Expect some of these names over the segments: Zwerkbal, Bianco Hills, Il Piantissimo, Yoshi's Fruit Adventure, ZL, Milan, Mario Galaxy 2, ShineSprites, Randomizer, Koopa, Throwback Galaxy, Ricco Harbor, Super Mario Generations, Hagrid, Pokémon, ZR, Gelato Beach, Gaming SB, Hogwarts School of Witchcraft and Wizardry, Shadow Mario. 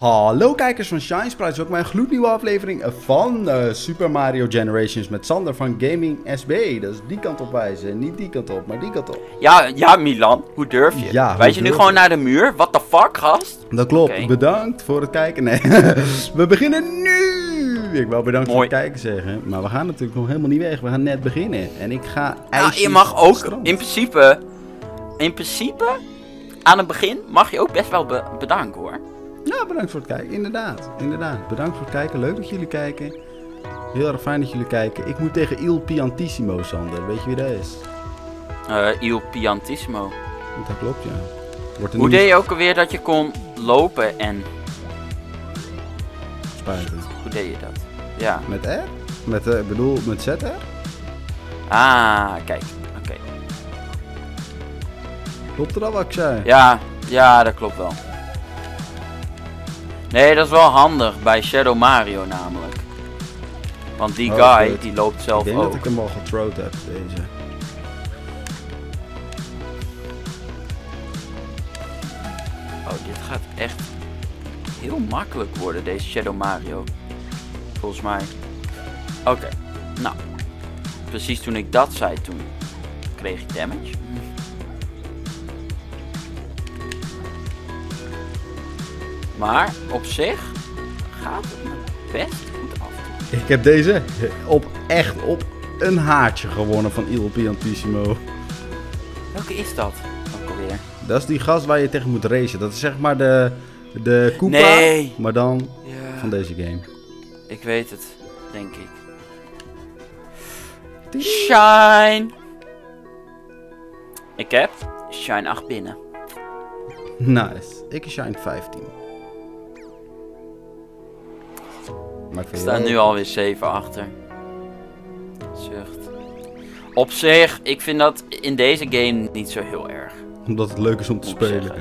Hallo kijkers van ShineSprites, welkom bij een gloednieuwe aflevering van Super Mario Generations met Sander van Gaming SB. Dus die kant op wijzen, niet die kant op, maar die kant op. Ja Milan, hoe durf je? Ja, wijs je nu gewoon naar de muur? What the fuck, gast? Dat klopt, okay. Bedankt voor het kijken. Nee, we beginnen nu! Ik wil bedankt Mooi. Voor het kijken zeggen, maar we gaan natuurlijk nog helemaal niet weg. We gaan net beginnen en ik ga ijsjes je mag ook, strand. in principe, aan het begin mag je ook best wel bedanken hoor. Nou, bedankt voor het kijken. Inderdaad. Bedankt voor het kijken. Leuk dat jullie kijken. Heel erg fijn dat jullie kijken. Ik moet tegen Il Piantissimo, Sander. Weet je wie dat is? Il Piantissimo. Dat klopt, ja. Hoe deed je ook alweer dat je kon lopen en... Spuiten. Hoe deed je dat? Ja. Met R? Ik bedoel, met ZR? Ah, kijk. Oké. Klopt er al wat ik zei? Ja, dat klopt wel. Nee, dat is wel handig bij Shadow Mario namelijk. Want die guy, die loopt zelf ook. Ik denk dat ik hem al getrouwd heb, deze. Oh, dit gaat echt heel makkelijk worden, deze Shadow Mario. Volgens mij. Oké. Nou. Precies toen ik dat zei, toen kreeg ik damage. Maar op zich gaat het me best goed af. Ik heb deze echt op een haartje gewonnen van Il Piantissimo. Welke is dat? Ook alweer. Dat is die gast waar je tegen moet racen. Dat is zeg maar de Koopa, maar dan van deze game. Ik weet het, denk ik. Shine! Ik heb Shine 8 binnen. Nice. Ik heb Shine 15. Er staan nu alweer 7 achter. Zucht. Op zich, ik vind dat in deze game niet zo heel erg. Omdat het leuk is om te spelen.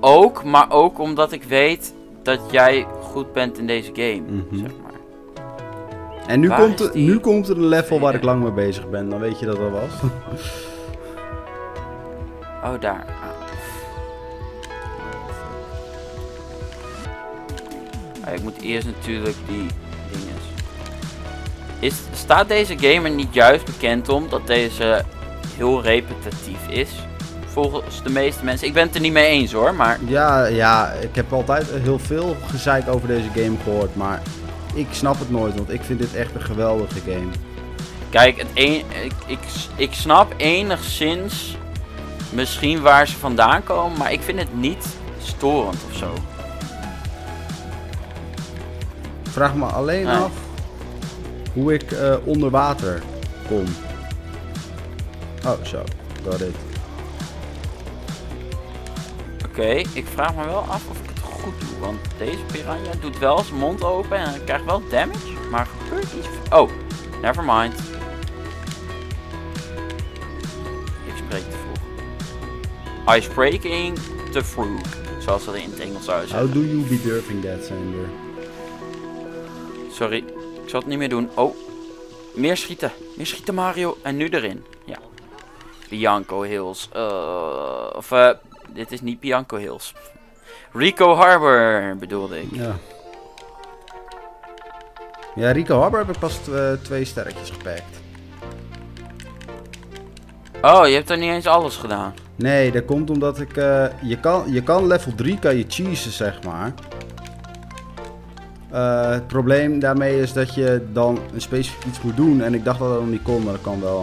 Ook, maar ook omdat ik weet dat jij goed bent in deze game. Zeg maar. En nu komt er een level waar ik lang mee bezig ben. Dan weet je dat wel was. Oh, daar. Ik moet eerst natuurlijk die dingen. Staat deze game er niet juist bekend om dat deze heel repetitief is? Volgens de meeste mensen. Ik ben het er niet mee eens hoor, maar... Ja, ik heb altijd heel veel gezeik over deze game gehoord, maar ik snap het nooit, want ik vind dit echt een geweldige game. Kijk, ik snap enigszins misschien waar ze vandaan komen, maar ik vind het niet storend ofzo. Ik vraag me alleen af hoe ik onder water kom. Oh, zo. Got it. Oké, ik vraag me wel af of ik het goed doe. Want deze piranha doet wel zijn mond open en hij krijgt wel damage. Maar gebeurt iets... Oh, nevermind. Ik spreek te vroeg. I spreking te vroeg. Zoals dat in het Engels zou zijn. How do you be derping that, Sander? Sorry, ik zal het niet meer doen. Oh, meer schieten Mario en nu erin. Ja, Bianco Hills. Dit is niet Bianco Hills. Ricco Harbor bedoelde ik. Ja, Ricco Harbor heb ik pas 2 sterretjes gepakt. Oh, je hebt er niet eens alles gedaan. Nee, dat komt omdat ik je kan level 3 kan je cheesen zeg maar. Het probleem daarmee is dat je dan een specifiek iets moet doen en ik dacht dat dat nog niet kon, maar dat kan wel.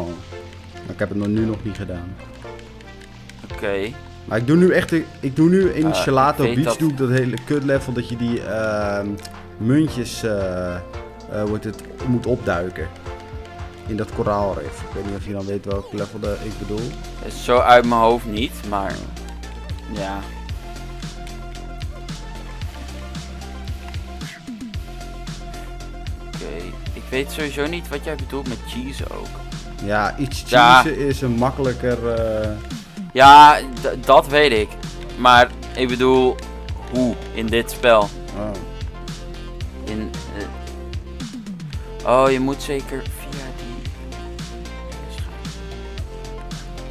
Maar ik heb het nu nog niet gedaan. Oké. Maar ik doe nu echt, ik doe nu in Gelato Beach dat... doe ik dat hele kut level dat je die muntjes moet opduiken. In dat koraalrif. Ik weet niet of je dan weet welk level ik bedoel. Het is zo uit mijn hoofd niet, maar ja. Ik weet sowieso niet wat jij bedoelt met cheese ook. Ja, iets cheese is een makkelijker... Ja, dat weet ik. Maar ik bedoel, hoe in dit spel? Oh. Oh, je moet zeker via die...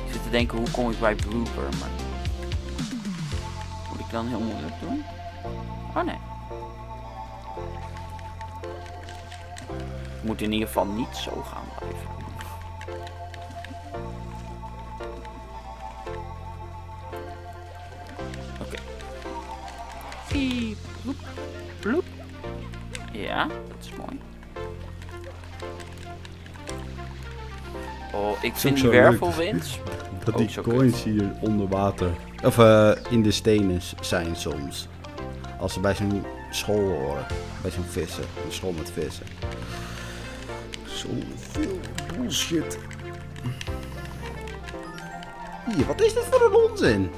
Ik zit te denken, hoe kom ik bij blooper? Maar... Moet ik dan heel moeilijk doen? Oh nee. Moet in ieder geval niet zo gaan blijven. Oké. Piep, bloep, bloep. Ja, dat is mooi. Oh, ik vind die wervelwind. Dat die coins hier onder water, of in de stenen zijn soms. Als ze bij zo'n school horen. Bij zo'n vissen. Een school met vissen. Zoveel bullshit. Hier, wat is dit voor een onzin?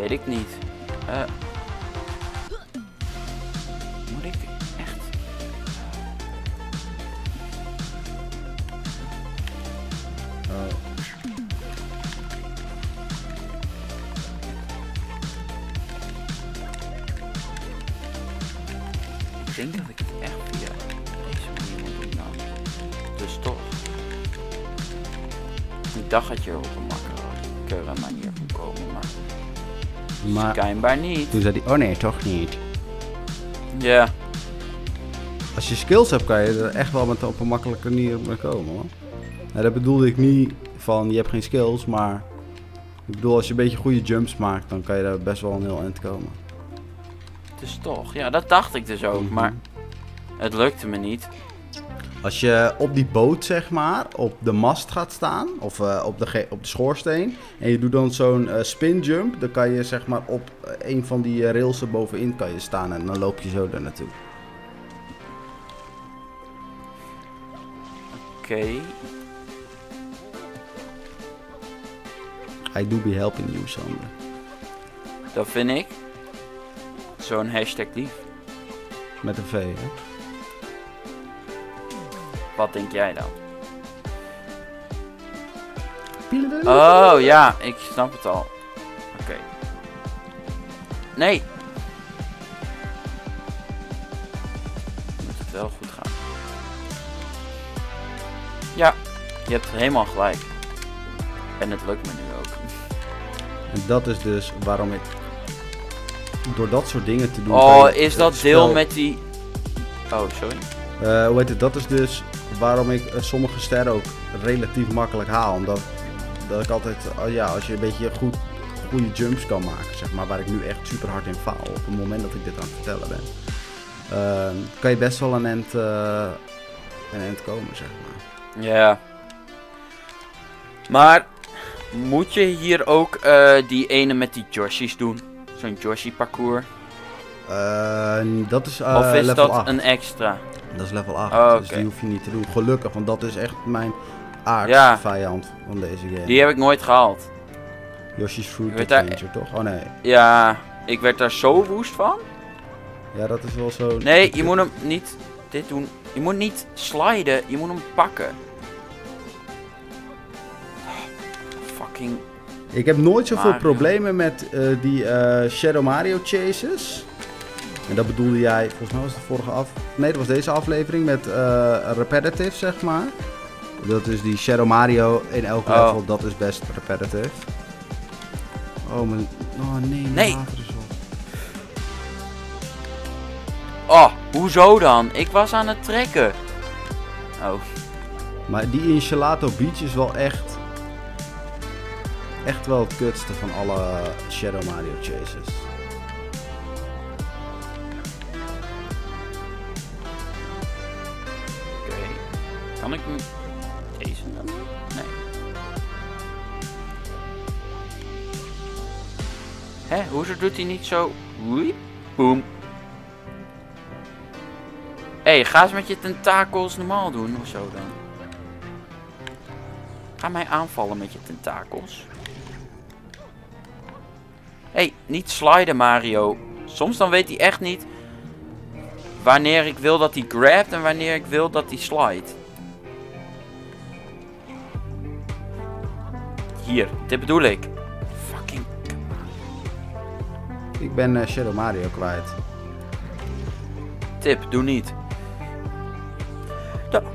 Weet ik niet. Moet ik echt? Oh. Ik denk dat ik het echt via deze manier moet doen nou. Dus toch. Ik dacht dat je er op een makkelijkere manier kon komen, maar schijnbaar niet. Toen zei hij, oh nee, toch niet. Ja. Yeah. Als je skills hebt, kan je er echt wel met op een makkelijke manier mee komen, hoor. Nou, dat bedoelde ik niet van, je hebt geen skills, maar... Ik bedoel, als je een beetje goede jumps maakt, dan kan je daar best wel een heel eind komen. Dus toch, ja, dat dacht ik dus ook, maar het lukte me niet. Als je op die boot, zeg maar, op de mast gaat staan, of op de schoorsteen, en je doet dan zo'n spin jump, dan kan je, zeg maar, op een van die rails er bovenin kan je staan en dan loop je zo daar naartoe. Oké. I do be helping you, Sander. Dat vind ik. Zo'n hashtag lief. Met een V, hè? Wat denk jij dan? Oh, ja, ik snap het al. Oké. Okay. Nee! Moet het wel goed gaan. Ja, je hebt helemaal gelijk. En het lukt me nu ook. En dat is dus waarom ik... Door dat soort dingen te doen... Oh, is dat deel met die... Oh, sorry. Hoe heet het? Dat is dus waarom ik sommige sterren ook relatief makkelijk haal. Omdat dat ik altijd... ja, als je een beetje goede jumps kan maken, zeg maar. Waar ik nu echt super hard in faal. Op het moment dat ik dit aan het vertellen ben. Kan je best wel een end komen, zeg maar. Ja. Yeah. Maar... Moet je hier ook die ene met die Yoshi's doen? Zo'n Yoshi parcours. Dat is of is level dat 8. Een extra? Dat is level 8, oh, okay. Dus die hoef je niet te doen. Gelukkig, want dat is echt mijn aardsvijand van deze game. Die heb ik nooit gehaald. Yoshi's Fruit Adventure, toch? Oh nee. Ja, ik werd daar zo woest van. Ja, dat is wel zo... Nee, je moet hem niet dit doen. Je moet niet sliden, je moet hem pakken. Fucking... Ik heb nooit zoveel problemen met die Shadow Mario chases. En dat bedoelde jij, volgens mij was het vorige aflevering. Nee, dat was deze aflevering met repetitive, zeg maar. Dat is die Shadow Mario in elk level, dat is best repetitive. Oh, mijn... Oh nee, nee. Water is op. Oh, hoezo dan? Ik was aan het trekken. Oh. Maar die in Gelato Beach is wel echt... Echt wel het kutste van alle Shadow Mario chases. Oké. Okay. Kan ik nu deze dan? Nee. Hé, hoezo doet hij niet zo? Oei, boom. Hé, ga eens met je tentakels normaal doen of zo dan. Ga mij aanvallen met je tentakels. Hey, niet sliden, Mario. Soms dan weet hij echt niet wanneer ik wil dat hij grabt en wanneer ik wil dat hij slide. Hier, dit bedoel ik. Fucking. Ik ben Shadow Mario kwijt. Tip, doe niet.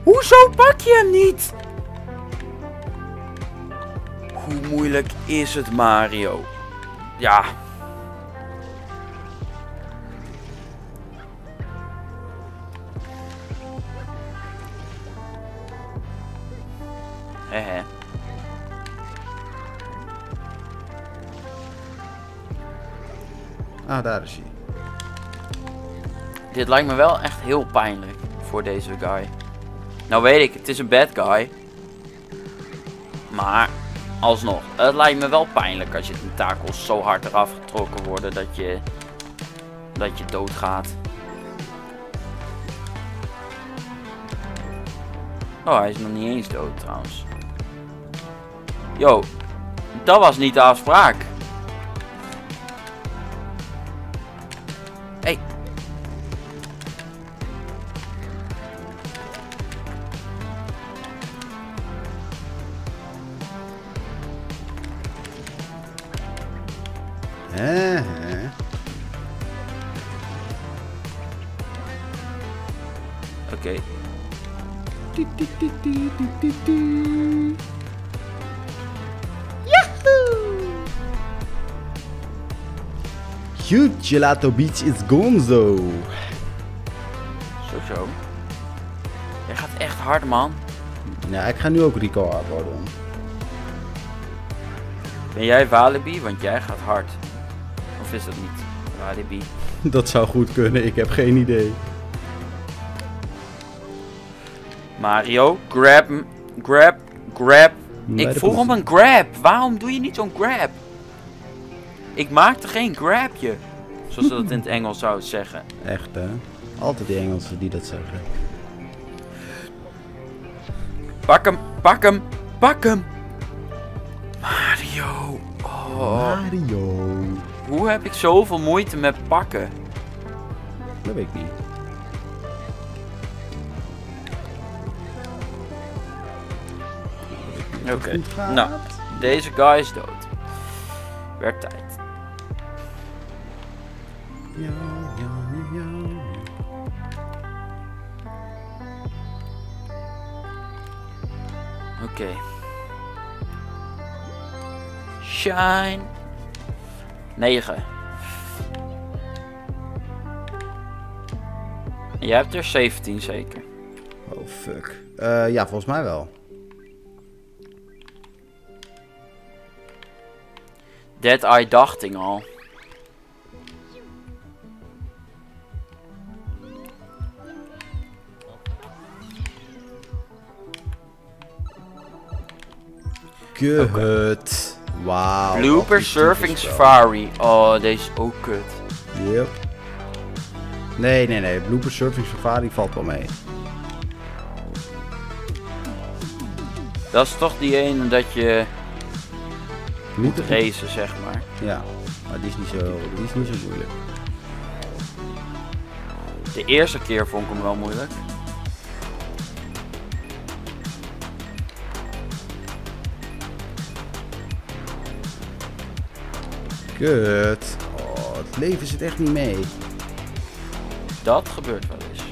Hoezo pak je hem niet? Hoe moeilijk is het, Mario? Ja. Hehe. Ah, daar is hij. Dit lijkt me wel echt heel pijnlijk voor deze guy. Nou weet ik, het is een bad guy. Maar alsnog, het lijkt me wel pijnlijk als je tentakels zo hard eraf getrokken worden dat je doodgaat. Oh, hij is nog niet eens dood trouwens. Yo, dat was niet de afspraak. Hey. Oké. Yahoo! Huge Gelato Beach is gonzo. Zo. Jij gaat echt hard, man. Ja, ik ga nu ook Ricco Harbor doen. Ben jij Walibi? Want jij gaat hard. Of is dat niet? Walibi. Dat zou goed kunnen, ik heb geen idee. Mario, grab hem. Grab. Ik vroeg om een grab. Waarom doe je niet zo'n grab? Ik maakte geen grabje. Zoals ze dat in het Engels zouden zeggen. Echt hè? Altijd die Engelsen die dat zeggen. Pak hem, pak hem, pak hem. Mario. Oh. Mario. Hoe heb ik zoveel moeite met pakken? Dat weet ik niet. Oké, nou, deze guy is dood. Werd tijd. Oké. Shine. 9. Jij hebt er 17 zeker. Oh fuck. Ja, volgens mij wel. 'Dead Eye' dachting al. Kut. Okay. Wauw. Blooper Surfing Safari. Oh, deze is ook kut. Yep. Nee. Blooper Surfing Safari valt wel mee. Dat is toch die ene dat je... moet racen, zeg maar. Ja, maar die is niet zo moeilijk. De eerste keer vond ik hem wel moeilijk. Kut. Oh, het leven zit echt niet mee. Dat gebeurt wel eens.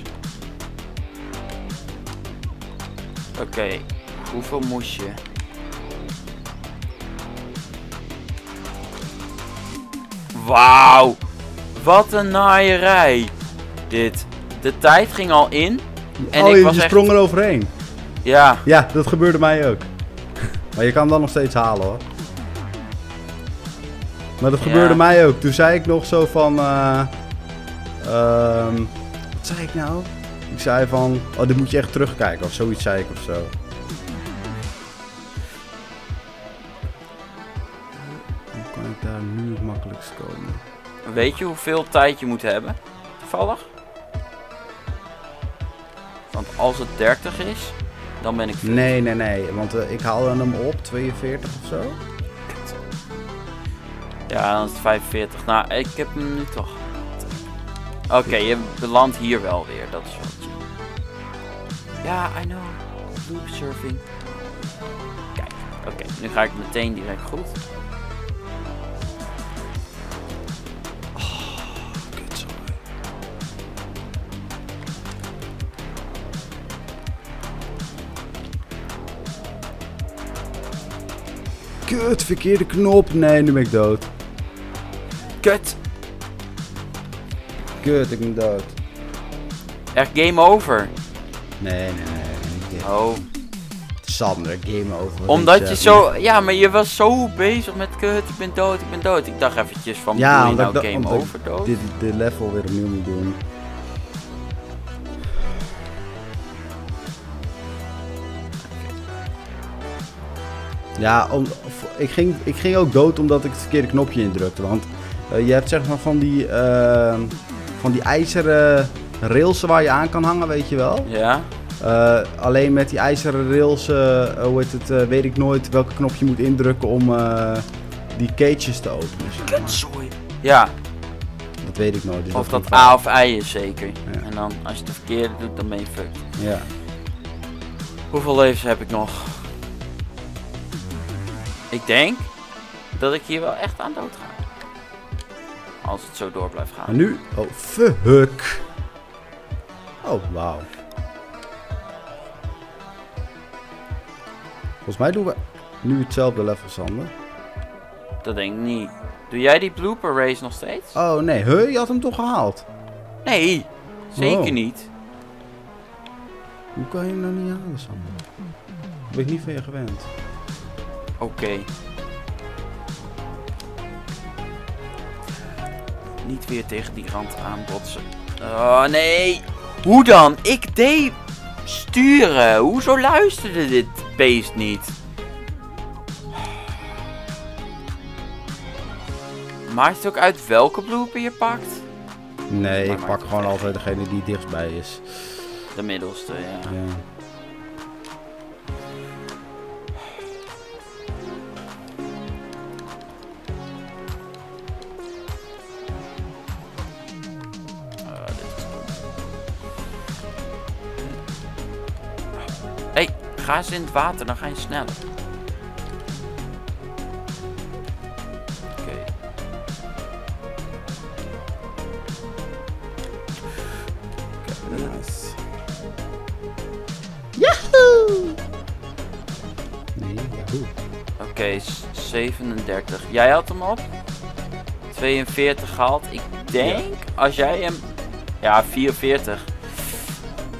Oké, hoeveel moest je? Wauw, wat een naaierij. Dit. De tijd ging al in. En oh, je sprong er overheen. Ja. Ja, dat gebeurde mij ook. Maar je kan hem dan nog steeds halen hoor. Maar dat gebeurde mij ook. Toen zei ik nog zo van... wat zei ik nou? Ik zei van... oh, dit moet je echt terugkijken. Of zoiets zei ik of zo. Komen. Weet je hoeveel tijd je moet hebben? Toevallig? Want als het 30 is, dan ben ik... 40. Nee. Want ik haal hem op, 42 of zo. Ja, dan is het 45. Nou, ik heb hem nu toch. Oké, je belandt hier wel weer. Dat is wat. Ja, I know. Loop surfing. Kijk, oké. Nu ga ik meteen direct goed. Kut, verkeerde knop. Nee, nu ben ik dood. Kut. Kut, ik ben dood. Echt game over? Nee. Oh. Sander, game over. Omdat je zo... Ja, maar je was zo bezig met kut, ik ben dood, ik ben dood. Ik dacht eventjes van, ja, moet je nou game over dood? Dit level weer opnieuw moet doen. Ja, ik ging ook dood omdat ik het verkeerde knopje indrukte. Want je hebt zeg maar van die ijzeren rails waar je aan kan hangen, weet je wel. Ja. Alleen met die ijzeren rails, hoe heet het, weet ik nooit welke knop je moet indrukken om die cages te openen. Zeg maar. Ja. Dat weet ik nooit. Dus of dat A of I is zeker. Ja. En dan als je het verkeerde doet, dan ben je fucked. Ja. Hoeveel levens heb ik nog? Ik denk dat ik hier wel echt aan dood ga. Als het zo door blijft gaan. En nu? Oh, fuck. Oh, wauw. Volgens mij doen we nu hetzelfde level, Sander. Dat denk ik niet. Doe jij die blooper race nog steeds? Oh, nee. Huh? Je had hem toch gehaald? Nee, zeker niet. Hoe kan je hem nou niet halen, Sander? Dat ben ik niet van je gewend. Oké. Niet weer tegen die rand aanbotsen. Oh nee. Hoe dan? Ik deed sturen. Hoezo luisterde dit beest niet? Maakt het ook uit welke blooper je pakt? Nee, ik pak gewoon altijd degene die dichtstbij is. De middelste, ja. Ga eens in het water, dan ga je sneller. Oké. Nice. Yahoo! Nee, yahoo. Oké, 37. Jij had hem op. 42 gehaald. Ik denk, als jij hem... Ja, 44.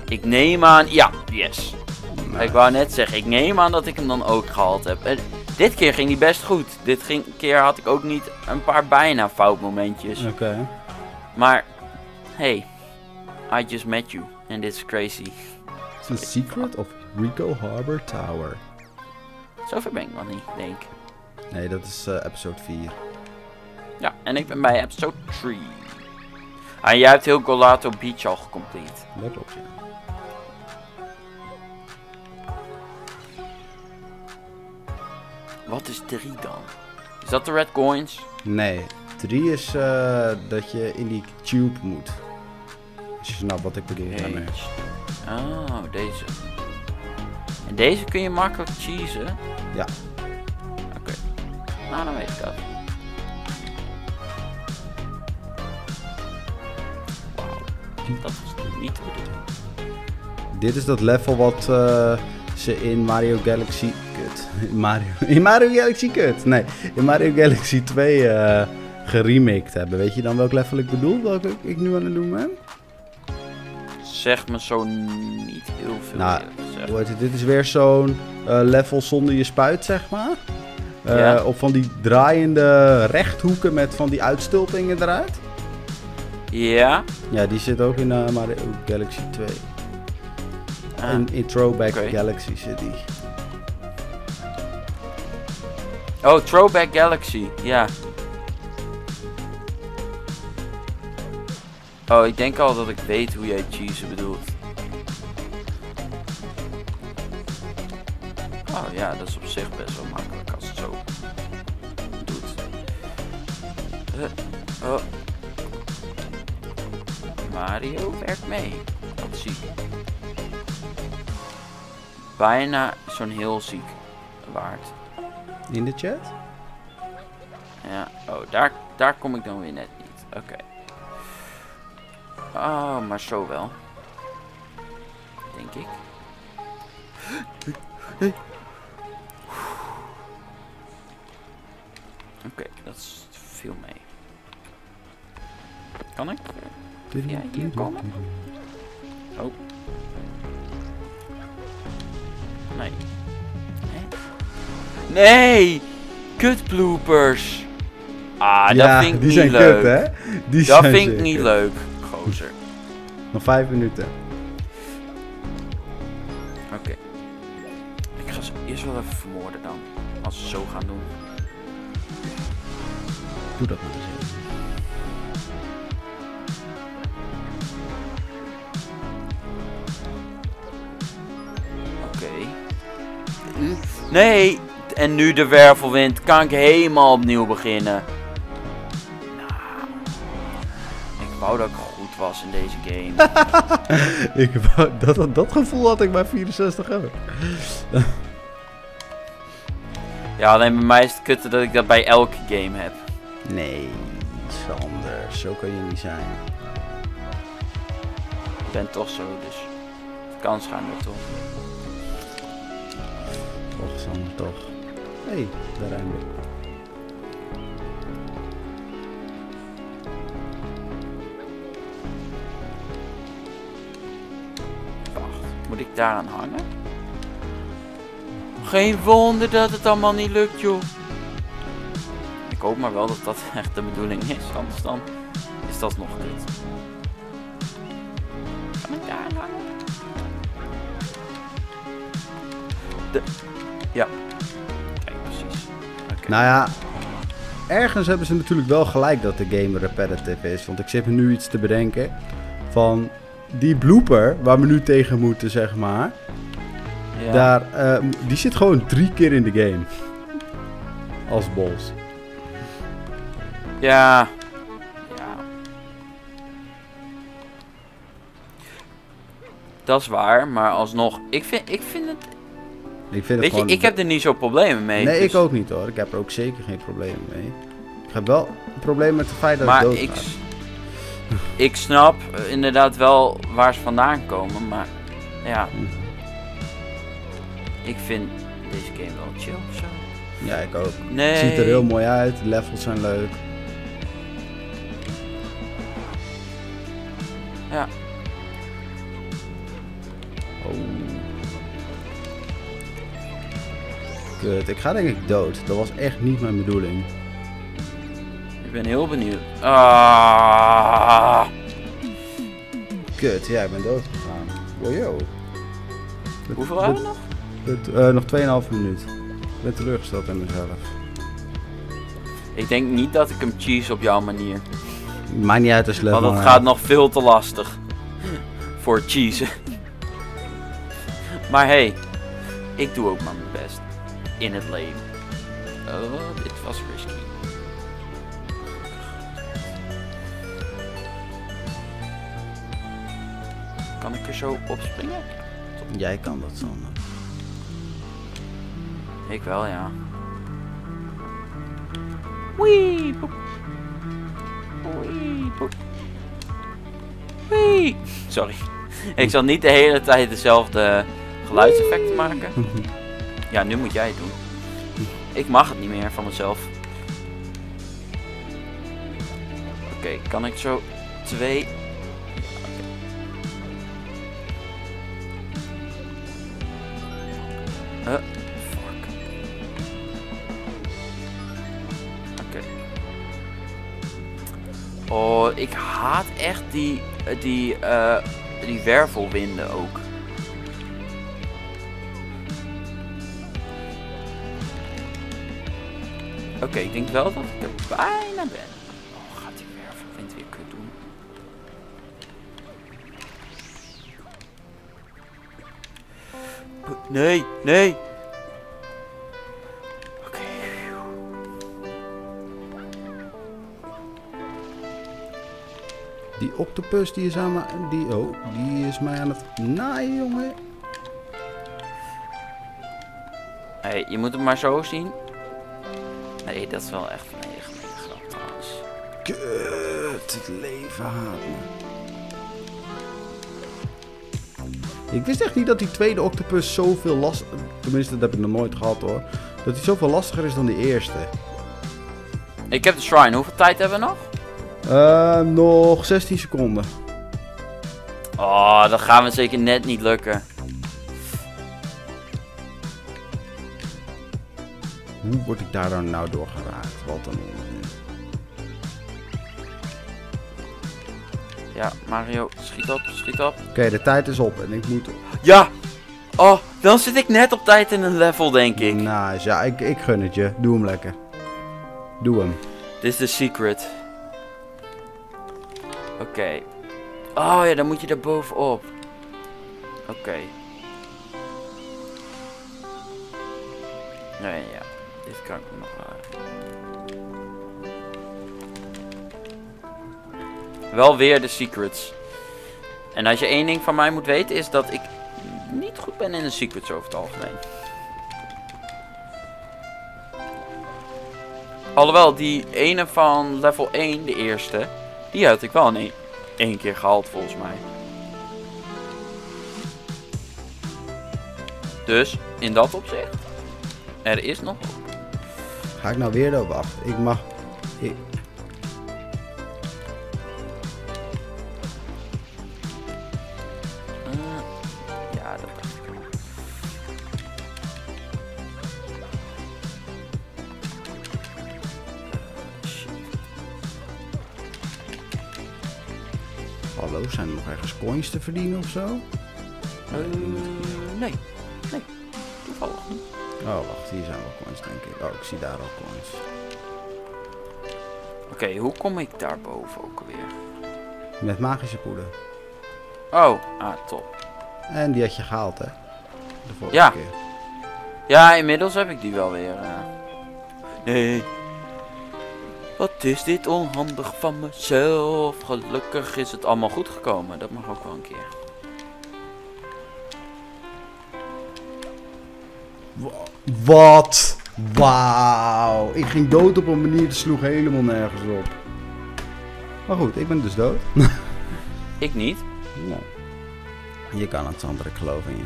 Ik neem aan... Ja, yes. Ik wou net zeggen, ik neem aan dat ik hem dan ook gehaald heb. En dit keer ging die best goed. Dit keer had ik ook niet een paar bijna fout momentjes. Oké. Maar, hey, I just met you. And it's crazy. It's the secret of Ricco Harbor Tower. Zover ben ik nog niet, denk ik. Nee, dat is episode 4. Ja, en ik ben bij episode 3. En jij hebt heel Gelato Beach al gecomplete. Dat klopt, ja. Wat is 3 dan? Is dat de red coins? Nee, 3 is dat je in die tube moet. Als je snapt wat ik bedoel daarmee. Oh, deze. En deze kun je makkelijk cheesen? Ja. Oké. Nou, dan weet ik dat. Wauw. Dat is niet te bedoelen. Dit is dat level wat... ze in Mario Galaxy... Kut. In Mario Galaxy 2 geremixed hebben. Weet je dan welk level ik bedoel? Welke ik nu aan het doen ben? Zeg me zo niet heel veel. Nou, dit is weer zo'n level zonder je spuit, zeg maar. Op van die draaiende rechthoeken met van die uitstulpingen eruit. Ja. Ja, die zit ook in Mario Galaxy 2. In Throwback Galaxy zit die. Oh, Throwback Galaxy, ja. Oh, ik denk al dat ik weet hoe jij cheese bedoelt. Oh ja, dat is op zich best wel makkelijk als het zo doet. Mario werkt mee. Dat zie ik. Bijna zo'n heel ziek waard. In de chat? Ja, oh, daar kom ik dan weer net niet. Oké. Oh, maar zo wel. Denk ik. Oké, dat viel mee. Kan ik? Kun jij hier komen? Oh. Nee. Nee! Kut bloopers! Ah, ja, dat vind ik niet leuk. Kut, hè? Die dat vind ik niet leuk, gozer. Nog 5 minuten. Oké. Ik ga ze eerst wel even vermoorden dan. Als ze zo gaan doen. Doe dat maar eens. Nee! En nu de wervelwind. Kan ik helemaal opnieuw beginnen. Nou, ik wou dat ik goed was in deze game. Ik wou, dat gevoel had ik bij 64 hebben. Ja, alleen bij mij is het kutte dat ik dat bij elke game heb. Nee, iets anders. Zo kan je niet zijn. Ik ben toch zo, dus... De kans gaan we toch. Och, Sam, toch. Hé, daar ruim ik. Wacht, moet ik daaraan hangen? Geen wonder dat het allemaal niet lukt, joh. Ik hoop maar wel dat dat echt de bedoeling is, anders dan is dat nog niet. Kan ik daaraan hangen? Ja. Kijk, precies. Okay. Nou ja, ergens hebben ze natuurlijk wel gelijk dat de game repetitive is. Want ik zit me nu iets te bedenken van die blooper waar we nu tegen moeten, zeg maar. Ja. Daar, die zit gewoon 3 keer in de game. Als boss. Ja. Ja. Dat is waar, maar alsnog, ik vind het... Ik vind weet je, ik heb er niet zo'n problemen mee. Nee, dus... ik ook niet hoor. Ik heb er ook zeker geen problemen mee. Ik heb wel een probleem met het feit dat ik doodga. Ik snap inderdaad wel waar ze vandaan komen, maar ja. Ik vind deze game wel chill of zo. Ja, ik ook. Nee. Het ziet er heel mooi uit, de levels zijn leuk. Ja. Oh. Ik ga denk ik dood. Dat was echt niet mijn bedoeling. Ik ben heel benieuwd. Ah. Kut, ja, ik ben dood gegaan. Wow. Hoeveel hebben we nog? Nog 2,5 minuut. Ik ben teleurgesteld in mezelf. Ik denk niet dat ik hem cheese op jouw manier. Maakt niet uit als level. Want het gaat nog veel te lastig. Voor cheesen. Maar hey, ik doe ook maar mijn best. In het leven. Oh, dit was risky. Kan ik er zo op springen? Jij kan dat, Sander. Ik wel, ja. Wee, boep. Wee, boep. Wee. Sorry. Ik zal niet de hele tijd dezelfde geluidseffecten maken. Ja, nu moet jij het doen. Ik mag het niet meer van mezelf. Oké, kan ik zo 2... Ja, okay. Fuck. Oké. Oh, ik haat echt die wervelwinden ook. Oké, ik denk wel dat ik er bijna ben. Oh, gaat die wervelwind weer kut doen. Nee, nee. Oké. Die octopus die is aan me... die is mij aan het naaien, jongen. Hé, je moet het maar zo zien. Nee, dat is wel echt een hele gemene grap trouwens. Kut, het leven haat me. Ik wist echt niet dat die tweede octopus zoveel lastiger... Tenminste, dat heb ik nog nooit gehad hoor. Dat hij zoveel lastiger is dan die eerste. Ik heb de shrine. Hoeveel tijd hebben we nog? Nog 16 seconden. Oh, dat gaan we zeker net niet lukken. Hoe word ik daar dan nou door geraakt? Wat dan? Ja, Mario, schiet op, schiet op. Oké, de tijd is op en ik moet... Ja! Oh, dan zit ik net op tijd in een level, denk ik. Nice, ja, ik gun het je. Doe hem lekker. Doe hem. Dit is de secret. Oké. Oh ja, dan moet je daar bovenop. Oké. Nee, ja. Dit kan ik nog wel. Wel weer de secrets. En als je één ding van mij moet weten is dat ik niet goed ben in de secrets over het algemeen. Alhoewel, die ene van level 1, de eerste, die had ik wel in één keer gehaald volgens mij. Dus, in dat opzicht, er is nog... Ga ik nou weer erop af? Ik mag... Zijn er nog ergens coins te verdienen of zo? Nee. Nee. Toevallig niet. Oh, wacht. Hier zijn wel coins, denk ik. Oh, ik zie daar al coins. Oké, hoe kom ik daarboven ook alweer? Met magische poeder. Oh, ah, top. En die had je gehaald, hè? De vorige keer. Ja, inmiddels heb ik die wel weer. Nee. Wat is dit onhandig van mezelf. Gelukkig is het allemaal goed gekomen. Dat mag ook wel een keer. Wat? Wauw. Ik ging dood op een manier, dat sloeg helemaal nergens op. Maar goed, ik ben dus dood. Ik niet. Nee. Je kan het, Sander. Ik geloof in je.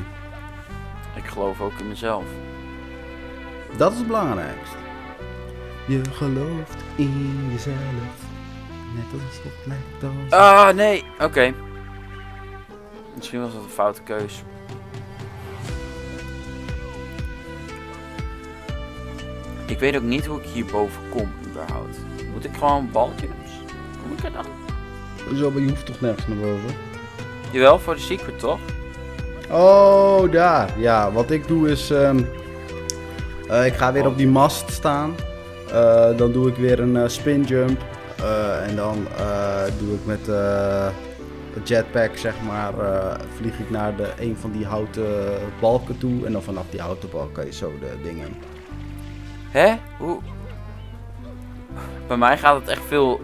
Ik geloof ook in mezelf. Dat is het belangrijkste. Je gelooft in jezelf. Net als dat lijkt dan. Ah, nee. Oké. Misschien was dat een foute keus. Ik weet ook niet hoe ik hierboven kom, überhaupt. Moet ik gewoon balletjes? Kom ik er dan? Zo, maar je hoeft toch nergens naar boven? Jawel, voor de secret, toch? Oh, daar. Ja, wat ik doe is... ik ga weer op die mast staan. Dan doe ik weer een spin jump en dan doe ik met de jetpack, zeg maar, vlieg ik naar een van die houten balken toe en dan vanaf die houten balken kan je zo de dingen. Hè? Hoe? Bij mij gaat het echt veel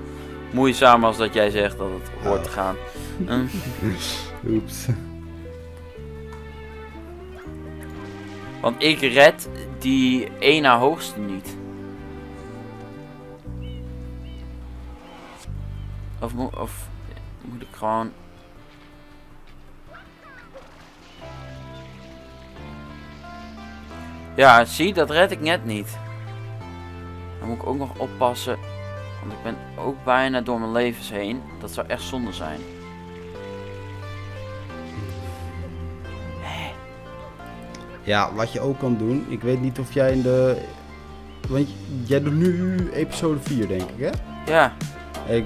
moeizamer als dat jij zegt dat het hoort te gaan. Oeps. Want ik red die ene hoogste niet. Of moet ik gewoon... Ja, zie, dat red ik net niet. Dan moet ik ook nog oppassen. Want ik ben ook bijna door mijn levens heen. Dat zou echt zonde zijn. Ja, wat je ook kan doen. Ik weet niet of jij in de... Want jij doet nu episode 4, denk ik, hè? Ja.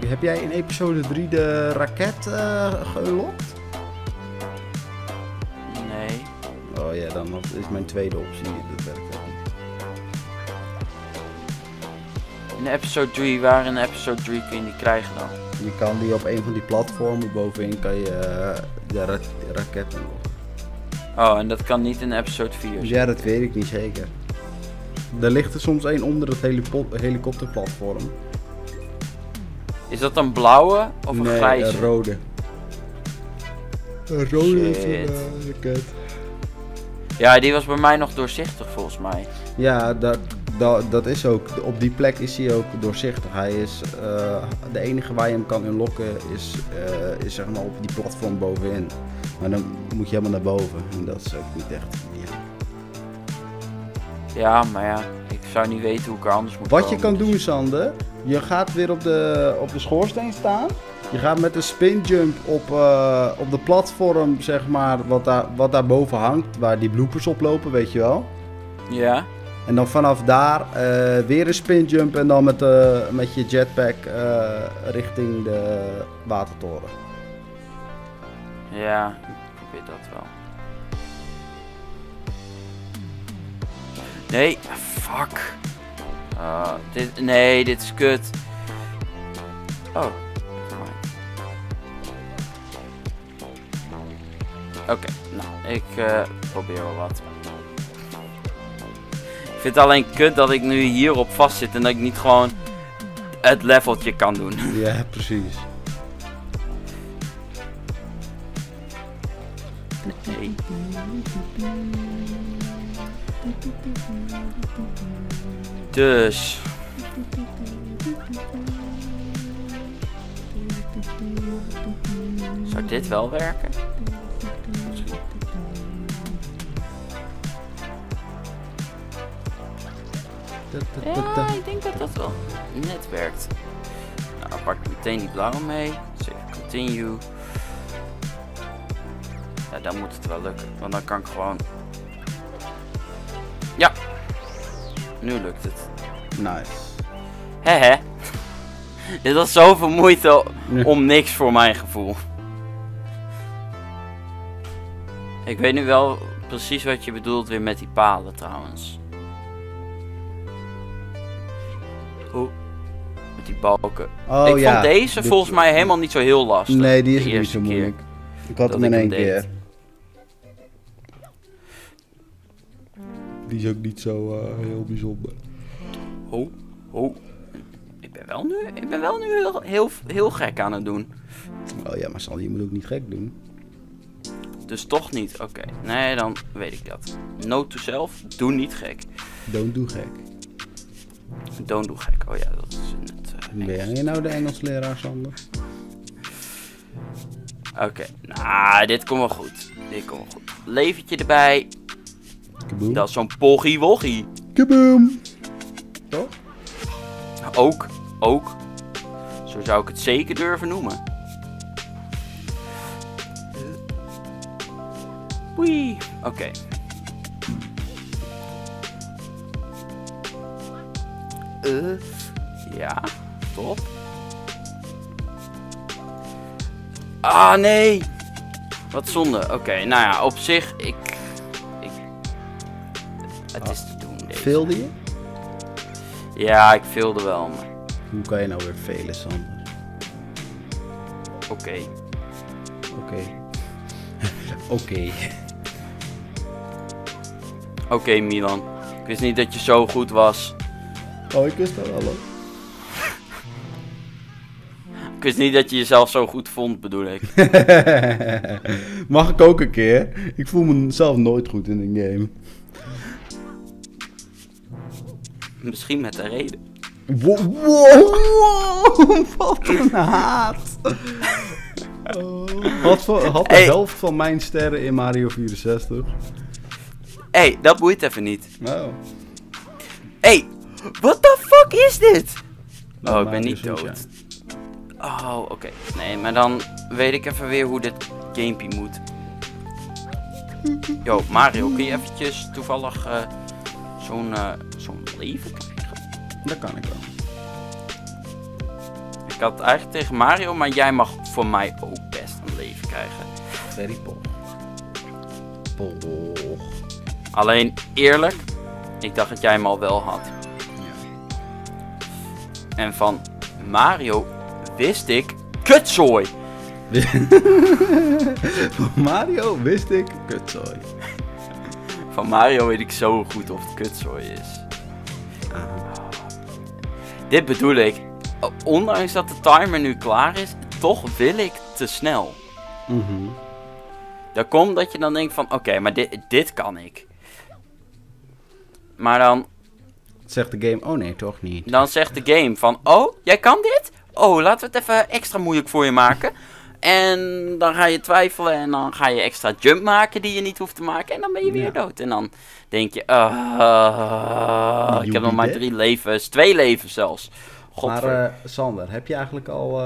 Heb jij in episode 3 de raket gelokt? Nee. Oh ja, dan is mijn tweede optie. Dat werkt wel. In episode 3, waar in episode 3 kun je die krijgen dan? Je kan die op een van die platformen bovenin kan je de raket lokken. Oh, en dat kan niet in episode 4? Ja, dat weet ik niet zeker. Er ligt er soms één onder het helikopterplatform. Is dat een blauwe of een grijze? Nee, een rode. Een rode is een raket. Ja, die was bij mij nog doorzichtig volgens mij. Ja, dat is ook. Op die plek is hij ook doorzichtig. Hij is, de enige waar je hem kan unlocken is zeg maar op die platform bovenin. Maar dan moet je helemaal naar boven. En dat is ook niet echt. Ja, maar ja, ik Ik zou niet weten hoe ik er anders moet komen. Wat je kan doen, Sander, je gaat weer op de schoorsteen staan. Je gaat met een spinjump op de platform, zeg maar, wat daar boven hangt, waar die bloopers oplopen, weet je wel. Ja. En dan vanaf daar weer een spinjump en dan met je jetpack richting de watertoren. Ja, ik weet dat wel. Nee, fuck. Dit is kut. Oh. Oké, nou, ik probeer wel wat. Ik vind het alleen kut dat ik nu hierop vast zit en dat ik niet gewoon het leveltje kan doen. Ja, precies. Nee. Dus. Zou dit wel werken? Ja, ik denk dat dat wel net werkt. Nou, dan pak ik meteen die blauwe mee. Zeg continue. Ja, dan moet het wel lukken. Want dan kan ik gewoon... Ja. Nu lukt het. Nice. Hehe. Dit was zoveel moeite om niks voor mijn gevoel. Ik weet nu wel precies wat je bedoelt weer met die palen trouwens. Oeh, met die balken. Oh, ik vond deze volgens mij helemaal niet zo heel lastig. Nee, die is niet zo moeilijk. Ik had hem in één keer. Die is ook niet zo heel bijzonder. Oh, oh. Ik ben wel nu heel gek aan het doen. Oh ja, maar Sandy, je moet ook niet gek doen. Dus toch niet, oké. Nee, dan weet ik dat. Note to self, doe niet gek. Don't do gek. Don't do gek, oh ja, dat is in het Engels. Ben jij nou de Engelsleraar, Sander? Oké, nou, dit komt wel goed. Dit komt wel goed. Leventje erbij. Kaboom. Dat is zo'n poggie-woggie. Kaboom. Toch? Ook. Zo zou ik het zeker durven noemen. Oei. Oké. Ja, top. Ah, nee. Wat zonde. Oké, nou ja, op zich, het is te doen. Veelde je? Ja, ik veelde wel. Maar... Hoe kan je nou weer velen, Sander? Oké, Milan. Ik wist niet dat je zo goed was. Oh, ik wist dat wel, hoor. Ik wist niet dat je jezelf zo goed vond, bedoel ik. Mag ik ook een keer? Ik voel mezelf nooit goed in een game. Misschien met een reden. Wow, wat een haat. Had de helft van mijn sterren in Mario 64. Hé, dat boeit even niet. Oh. Hé, what the fuck is dit? Oh, ik ben niet dood. Oh, oké. Nee, maar dan weet ik even weer hoe dit gamepie moet. Yo, Mario, kun je eventjes toevallig zo'n leven krijgen? Dat kan ik wel. Ik had eigenlijk tegen Mario, maar jij mag voor mij ook best een leven krijgen. Very pol. Alleen eerlijk, ik dacht dat jij hem al wel had. Ja. En van Mario wist ik kutzooi. Van Mario wist ik kutzooi. Van Mario weet ik zo goed of het kutzooi is. Dit bedoel ik. Ondanks dat de timer nu klaar is, toch wil ik te snel. Dan komt dat je dan denkt van, oké, maar dit kan ik. Maar dan... Zegt de game, oh nee, toch niet. Dan zegt de game van, oh, jij kan dit? Oh, laten we het even extra moeilijk voor je maken. En dan ga je twijfelen en dan ga je extra jump maken die je niet hoeft te maken. En dan ben je weer dood. En dan denk je, ik heb nog maar 3 levens. 2 levens zelfs. Godver. Maar Sander, heb je eigenlijk al...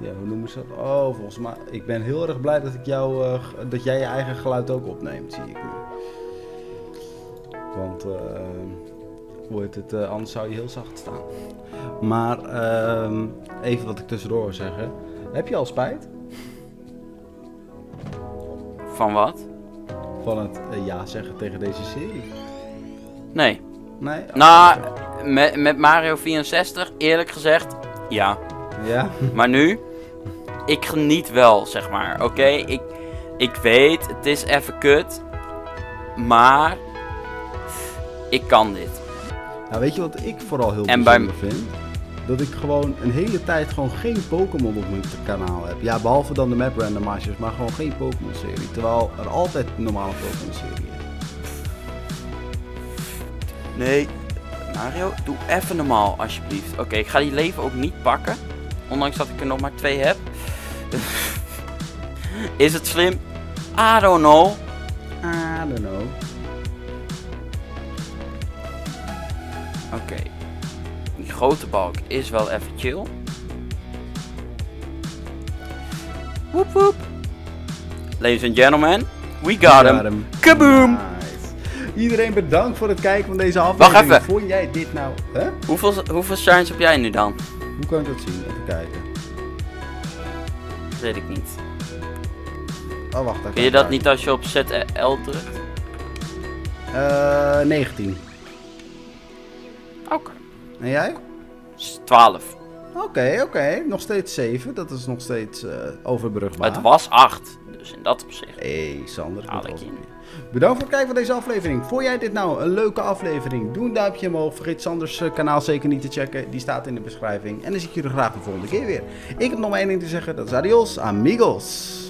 ja, hoe noemen ze dat? Oh, volgens mij... Ik ben heel erg blij dat ik jou, dat jij je eigen geluid ook opneemt, zie ik nu. Want... hoe heet het? Anders zou je heel zacht staan. Maar even wat ik tussendoor wil zeggen. Heb je al spijt? Van wat? Van het ja zeggen tegen deze serie. Nee. Nee? Oh, nou, met Mario 64 eerlijk gezegd, ja. Ja? Maar nu, ik geniet wel, zeg maar. Oké, ik weet, het is even kut. Maar, ik kan dit. Nou, weet je wat ik vooral heel bijzonder vind? Dat ik gewoon een hele tijd gewoon geen Pokémon op mijn kanaal heb. Ja, behalve dan de map randomizers, maar gewoon geen Pokémon-serie. Terwijl er altijd een normale Pokémon-serie is. Nee, Mario, doe even normaal alsjeblieft. Oké, ik ga die leven ook niet pakken. Ondanks dat ik er nog maar 2 heb. Is het slim? I don't know. I don't know. Oké, die grote balk is wel even chill. Woep woep. Ladies and gentlemen, we got him. Kaboom! Nice. Iedereen bedankt voor het kijken van deze aflevering. Wacht even. Vond jij dit nou? Huh? Hoeveel shines heb jij nu dan? Hoe kan ik dat zien? Even kijken. Weet ik niet. Oh, wacht. Kun je dat niet als je op ZL drukt? 19. Oké. En jij? 12. Oké. Nog steeds 7. Dat is nog steeds overbrugbaar. Het was 8. Dus in dat opzicht. Hé, Sander. Bedankt voor het kijken van deze aflevering. Vond jij dit nou een leuke aflevering? Doe een duimpje omhoog. Vergeet Sanders kanaal zeker niet te checken. Die staat in de beschrijving. En dan zie ik jullie graag de volgende keer weer. Ik heb nog maar 1 ding te zeggen. Dat is adios, amigos.